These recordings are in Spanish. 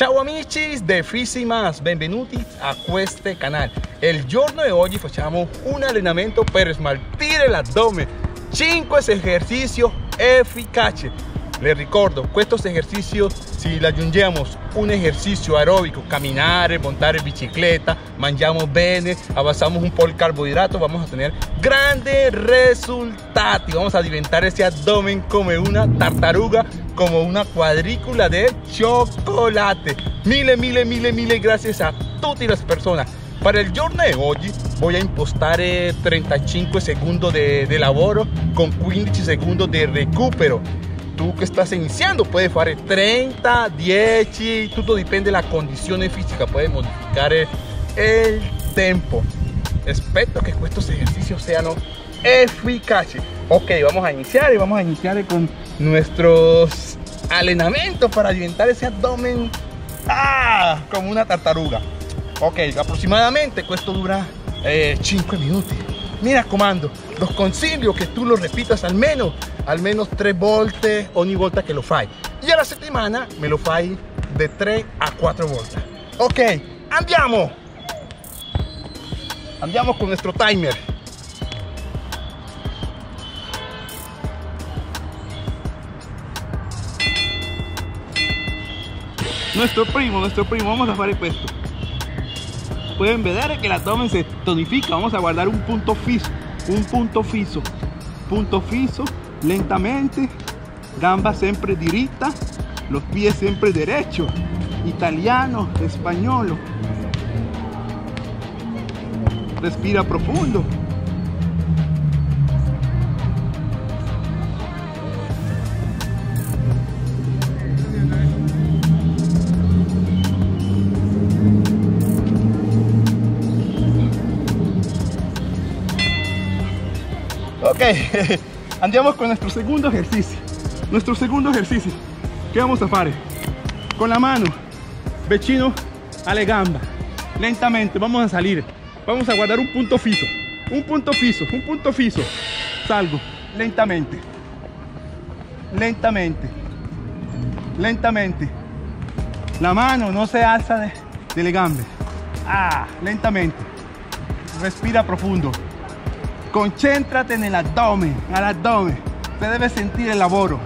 Ciao amici de FISIMAX, benvenuti a questo canale. Il giorno di oggi facciamo un allenamento per smaltire l'addome. 5 esercizi efficaci. Les ricordo, estos ejercicios, si le aggiungiamos un ejercicio aeróbico, caminar, montar bicicleta, mangiamos bene, avanzamos un poco el carbohidrato, vamos a tener grandes resultados. Vamos a alimentar ese abdomen como una tartaruga, como una cuadrícula de chocolate. Mille gracias a todas las personas. Para el giorno de hoy voy a impostar 35 segundos de lavoro con 15 segundos de recupero. Tú que estás iniciando puedes hacer 30, 10, y todo depende de las condiciones físicas, puedes modificar el tiempo. Espero que estos ejercicios sean eficaces. Ok, vamos a iniciar con nuestros entrenamientos para alimentar ese abdomen como una tartaruga. Ok, aproximadamente esto dura 5 minutos. Mira, comando, los consiglio que tú lo repitas al menos 3 volte ogni volta che lo fai, e alla settimana me lo fai da 3 a 4 volte. Ok, andiamo con il nostro timer. Nuestro primo, vamos a fare questo. Pueden ver que el abdomen se tonifica. Vamos a guardar un punto fijo, lentamente, gamba siempre directa, los pies siempre derechos, italiano, español. Respira profundo. Ok, andamos con nuestro segundo ejercicio. ¿Qué vamos a hacer? Con la mano, vecino a la gamba, lentamente vamos a salir, vamos a guardar un punto fijo, salgo, lentamente, la mano no se alza de la gamba, lentamente, respira profundo. Concéntrate en el abdomen, se debe sentir el laboro.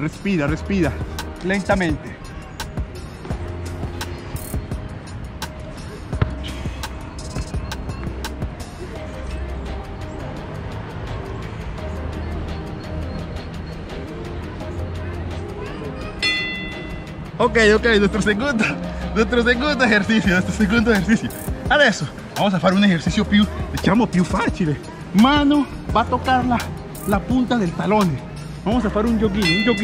Respira, lentamente. Ok, nuestro segundo ejercicio. Ahora eso. Vamos a hacer un ejercicio più fácil. Mano va a tocar la punta del talón. Vamos a hacer un joguino.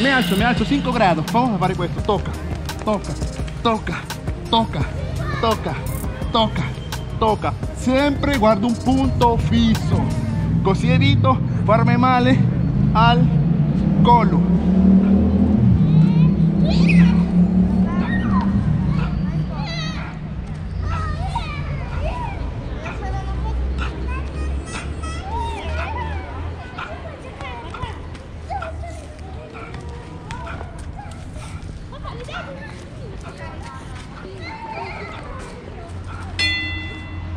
Me alzo 5 grados. Vamos a hacer esto. Toca. Siempre guardo un punto fijo. Così evito farme male al collo.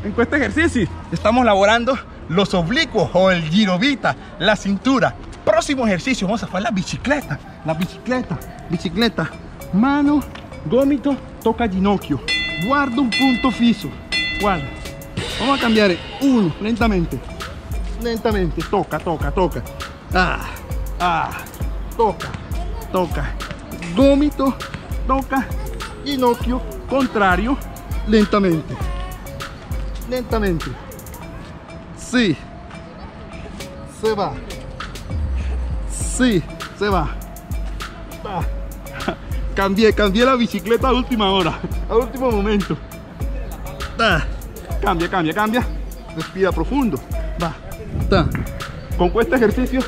En este ejercicio estamos laborando los oblicuos o el girovita, la cintura. Próximo ejercicio vamos a hacer la bicicleta. Mano, gomito, toca ginocchio. Guarda un punto fijo. Guarda. Vamos a cambiar uno, lentamente. Toca. Toca. Gomito, toca ginocchio contrario, lentamente. Sí, se va. Va. Cambié la bicicleta a última hora, a último momento. Cambia. Respira profundo. Va. Con este ejercicio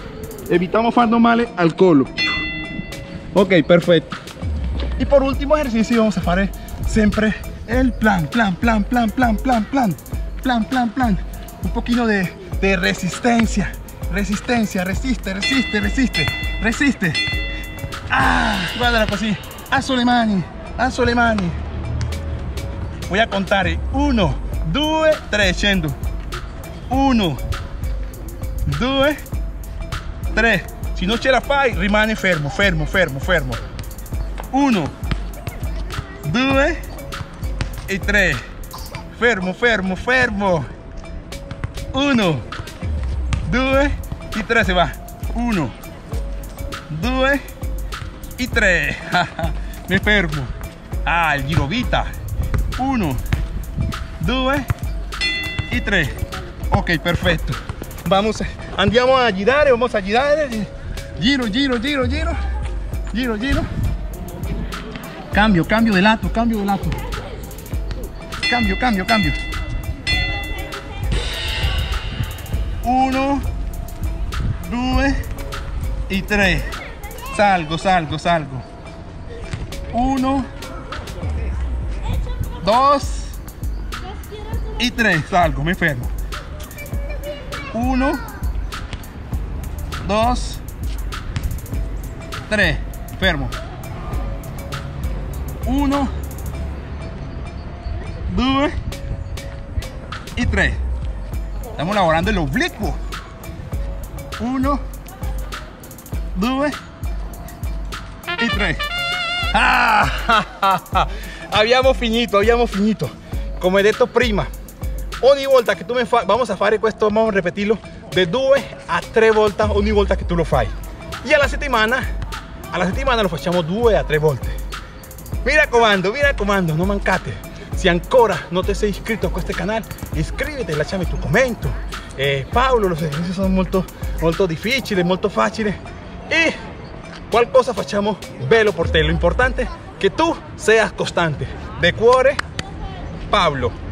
evitamos farnos male al collo. Ok, perfecto. Y por último ejercicio vamos a hacer siempre el plan. Un poquito de resistencia. Resiste. Ah, guardala così, alzo le mani, alzo le mani. Voy a contare 1, 2, 3, scendo. 1, 2, 3. Se non ce la fai, rimane fermo, fermo, fermo, fermo. 1, 2 e 3. Fermo, fermo, fermo. 1, 2 e 3, se va. 1, 2 e 3. Mi fermo. Ah, il giro vita. 1, 2 e 3. Ok, perfetto. Vamos, andiamo a girare, vamos a girare. Giro, giro, giro, giro. Giro, giro. Cambio, cambio de lado, cambio de lado. Cambio, cambio, cambio. 1, 2 y 3. Salgo, salgo, salgo. 1, 2 y 3. Salgo, me fermo. 1, 2, 3, fermo. 1, 2 y 3. Estamos lavorando el oblicuo. 1, 2 y 3. Ah, ja, ja, ja. Habíamos finito, habíamo finito. Come detto prima, ogni volta che tu me fai, vamos a fare questo, vamos a repetirlo de 2 a 3 volte ogni volta che tu lo fai. Y a la settimana lo facciamo 2 a 3 volte. Mi raccomando, non mancate. Se ancora no te sei iscritto a questo canale, iscriviti, lasciami tu commento. Paolo, los ejercicios son molto difficili, molto facili. Y qualcosa facciamo bello por te. Lo importante es que tú seas constante. De cuore, Paolo.